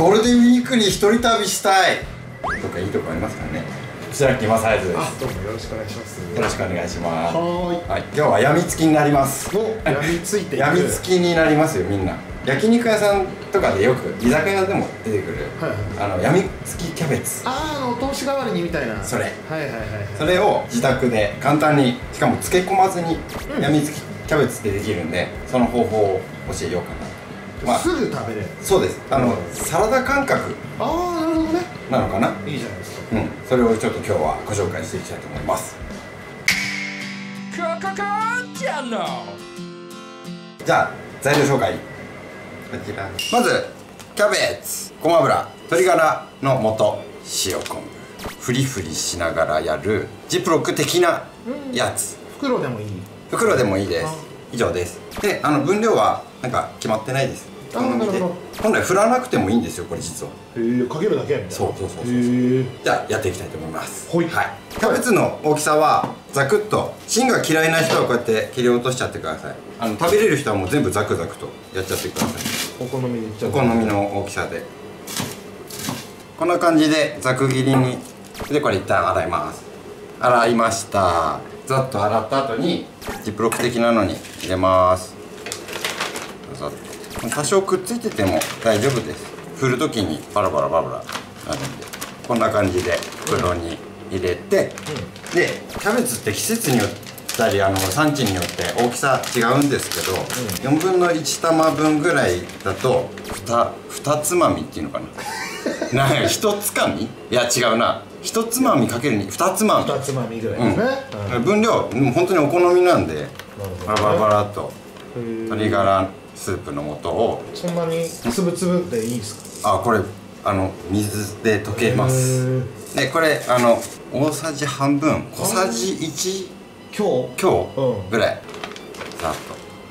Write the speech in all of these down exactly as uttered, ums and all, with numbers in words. ゴールデンウィークに一人旅したいとかいいとこありますからね。こちらキマサイズです。どうもよろしくお願いします。よろしくお願いします。はーい、はい、今日はやみつきになります。お、やみついていくやみつきになりますよ。みんな焼肉屋さんとかでよく居酒屋でも出てくる、はい、あのやみつきキャベツ、ああお通し代わりにみたいな、それ、はいはいはい、それを自宅で簡単に、しかも漬け込まずにやみつきキャベツってできるんで、その方法を教えようかな、まあ、すぐ食べれる。そうです、あの、うん、サラダ感覚、ああなるほどね、なのかな、いいじゃないですか。うん、それをちょっと今日はご紹介していきたいと思います。こここチャンネル。じゃあ材料紹介、こちらまずキャベツ、ごま油、鶏ガラの素、塩昆布、フリフリしながらやるジップロック的なやつ、うん、袋でもいい、袋でもいいです。以上です。で、あの分量はなんか決まってないです。本来振らなくてもいいんですよ、これ実は。へえ、かけるだけみたいな。そうそうそうそう。じゃあやっていきたいと思います。はい、はい、キャベツの大きさはザクッと、芯が嫌いな人はこうやって切り落としちゃってください。あの食べれる人はもう全部ザクザクとやっちゃってください。お好みでいっちゃう。お好みの大きさでこんな感じでザク切りに。でこれ一旦洗います。洗いました。ざっと洗った後にジップロック的なのに入れます。ざっと多少くっついてても大丈夫です。振る時にバラバラバラバラなるんで、こんな感じで袋に入れて、うん、でキャベツって季節によったりあの産地によって大きさ違うんですけど、うん、よんぶんのいち玉分ぐらいだと 2, 2つまみっていうのかななんかひとつかみ、いや違うな、ひとつまみかけるにふたつまみ、ふたつまみぐらいですね、うん、分量もう本当にお好みなんで、バラバラバラっと鶏ガラスープの素を。そんなにつぶつぶっていいですか？あ、これあの水で溶けます。で、これあの大さじ半分、小さじいち強ぐらい、ざっ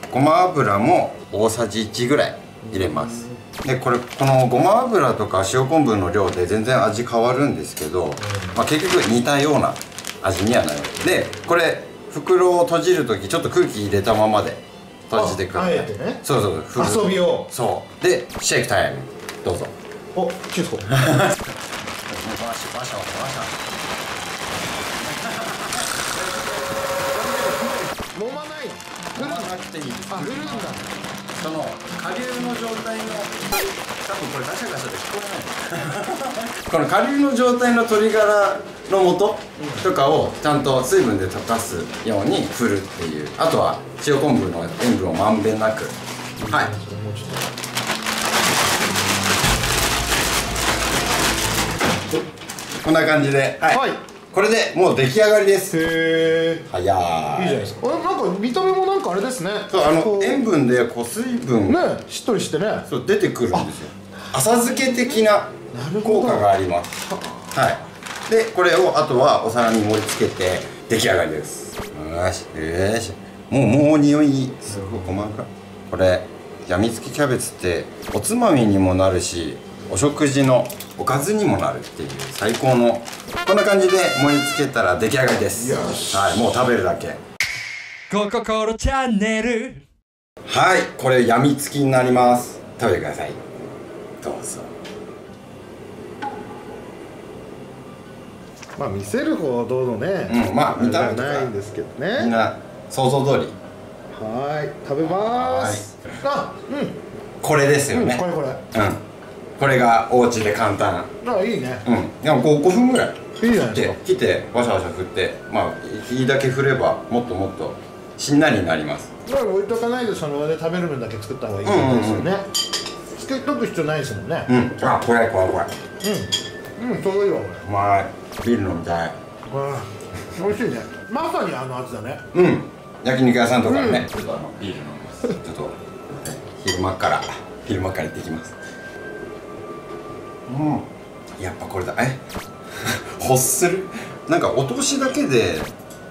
とごま油も大さじいちぐらい入れます。で、これこのごま油とか塩昆布の量で全然味変わるんですけど、まあ、結局似たような味にはなる。で、これ袋を閉じる時ちょっと空気入れたままで閉じてください。そうそうそう、遊びを。そうで、シェイクタイムどうぞ。おっ、キュッとバシャバシャバシャバシャ。揉まないの？振らなくていいです。あ、振るんだ。その下流の状態の、多分これガシャガシャで聞こえないこの下流の状態の鶏ガラの素とかをちゃんと水分で溶かすように振るっていう。あとは塩昆布の塩分をまんべんなく、はい、こんな感じで、はい、はい、これでもう出来上がりです。へー、早い。いいじゃないですか。あれなんか見た目もなんかあれですね。そう、あの塩分でこう水分ね、しっとりしてね、そう出てくるんですよ。浅漬け的な効果があります。はい、で、これをあとはお皿に盛り付けて出来上がりです。よしよし、もうもう匂いすごい細かい。これやみつきキャベツっておつまみにもなるし、お食事のおかずにもなるっていう最高の。こんな感じで盛り付けたら出来上がりです。よし、はい、もう食べるだけ。コココロチャンネル。はい、これやみつきになります。食べてください、どうぞ。まあ見せるほどのね、うん、まあ見た目ないんですけどね、みんな想像通り。はい、食べまーす。あ、うん、これですよね、これこれ、うん、これがお家で簡単。あ、いいね。うん、でもごふんぐらい切ってわしゃわしゃ振って、まあいいだけ振ればもっともっとしんなりになります。だから置いとかないでその場で食べる分だけ作った方がいいですよね。つけとく必要ないですもんね。うん、あ、これこれこれ、うんうん、ちょうどいいわ。これうまい。ビール飲みたい。美味しいね。まさにあの味だね。うん、焼肉屋さんとかね、ちょっとビール飲みます。ちょっと昼間から昼間から行ってきます。うん、やっぱこれだ。えほっする、なんかお通しだけで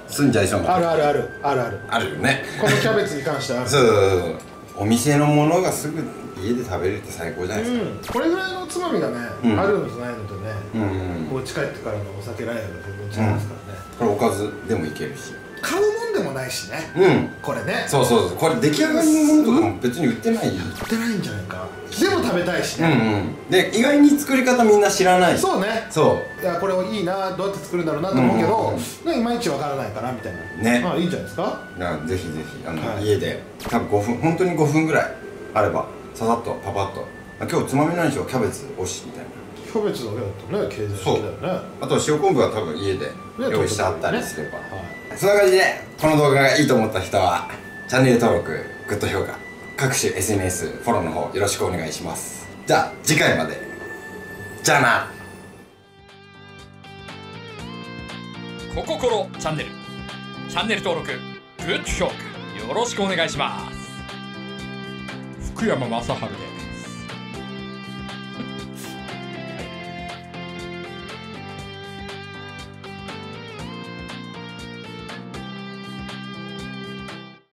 済んじゃいそうな。あるあるあるあるあるあるよね、このキャベツに関しては。そうそうそう、お店のものがすぐ家で食べれるって最高じゃないですか、うん、これぐらいのおつまみがね、うん、あるのとないのとね、うん、こう近いってからのお酒ライブで全然違いますからね、うん、これおかずでもいけるし、買うもんでもないしね、うん、これね、そうそうそう、これ出来上がりのものとかも別に売ってない、売ってないんじゃないか。でも食べたいしね。うん、で意外に作り方みんな知らない。そうね、そう、いやこれいいな、どうやって作るんだろうなと思うけど、いまいちわからないかなみたいなね。まあいいんじゃないですか。ぜひぜひあの家で多分ごふん、本当にごふんぐらいあればささっとパパッと、今日つまみ何でしょう、キャベツおしみたいな。キャベツだけだとね、経済的だよね。あと塩昆布は多分家で用意してあったりすれば。そんな感じでこの動画がいいと思った人はチャンネル登録、グッド評価、各種 エスエヌエス フォローの方よろしくお願いします。じゃあ次回まで、じゃあな。コココロチャンネル、チャンネル登録、グッド評価よろしくお願いします。福山雅治で